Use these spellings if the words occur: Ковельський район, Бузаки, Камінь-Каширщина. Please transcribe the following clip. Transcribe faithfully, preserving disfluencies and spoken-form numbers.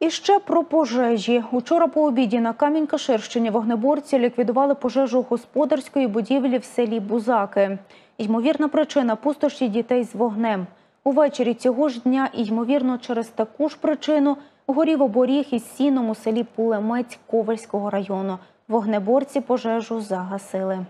І ще про пожежі. Учора по обіді на Камінь-Каширщині вогнеборці ліквідували пожежу господарської будівлі в селі Бузаки. Ймовірна причина – пустощі дітей з вогнем. Увечері цього ж дня, ймовірно, через таку ж причину горів оборіг із сіном у селі Пулемець Ковельського району. Вогнеборці пожежу загасили.